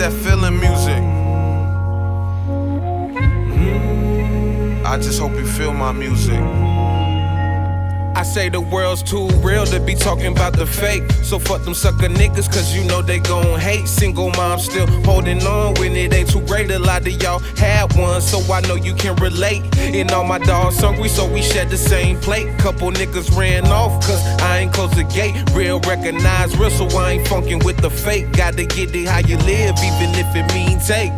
that feeling music. I just hope you feel my music. I say the world's too real to be talking about the fake. So fuck them sucker niggas, cause you know they gon' hate. Single mom still holding on when it ain't too great. A lot of y'all had one, so I know you can relate. And all my dogs hungry, so we shared the same plate. Couple niggas ran off, cause I ain't close the gate. Real recognize real, so I ain't funkin' with the fake. Gotta get it how you live, even if it mean take.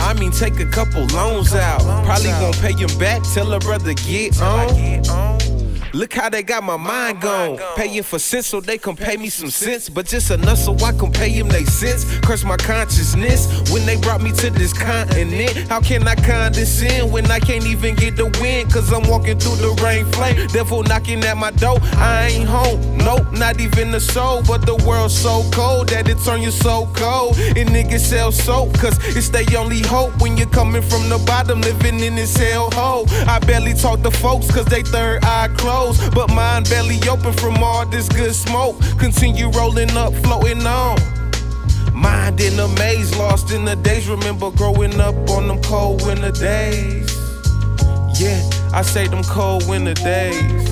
I mean, take a couple loans out. Probably won't pay them back till a brother get on. Look how they got my mind gone. Paying for cents so they can pay me some cents, but just enough so I can pay them they cents. Curse my consciousness when they brought me to this continent. How can I condescend when I can't even get the wind? Cause I'm walking through the rain flame. Devil knocking at my door. I ain't home. Nope, not even a soul. But the world's so cold that it turn you so cold. And niggas sell soap, cause it's they only hope. When you're coming from the bottom, living in this hellhole. I barely talk to folks cause they third eye closed, but mine barely open from all this good smoke. Continue rolling up, floating on. Mind in a maze, lost in the days. Remember growing up on them cold winter days. Yeah, I say them cold winter days.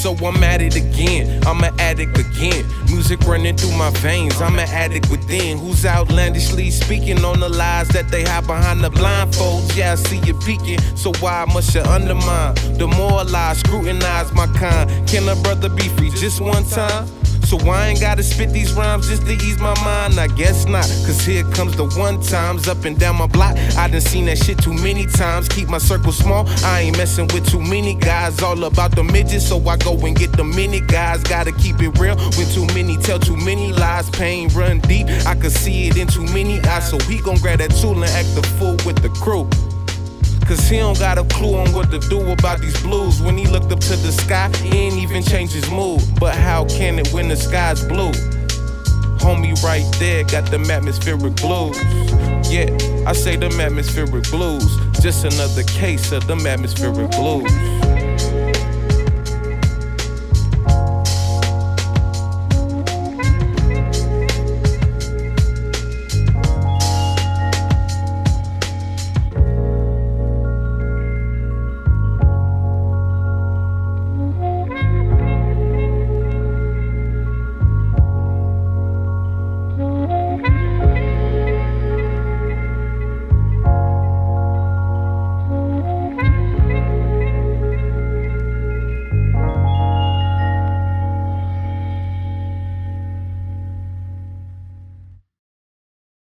So I'm at it again, I'm an addict again. Music running through my veins, I'm an addict within. Who's outlandishly speaking on the lies that they hide behind the blindfolds? Yeah, I see you peeking, so why must you undermine? Demoralize, scrutinize my kind. Can a brother be free just one time? So I ain't gotta spit these rhymes just to ease my mind? I guess not, cause here comes the one times. Up and down my block, I done seen that shit too many times. Keep my circle small, I ain't messing with too many guys. All about the midgets, so I go and get the mini guys. Gotta keep it real, when too many tell too many lies. Pain run deep, I could see it in too many eyes. So he gon' grab that tool and act the fool with the crew, cause he don't got a clue on what to do about these blues. When he looked up to the sky, he ain't even changed his mood. But how can it when the sky's blue? Homie right there got them atmospheric blues. Yeah, I say them atmospheric blues. Just another case of them atmospheric blues.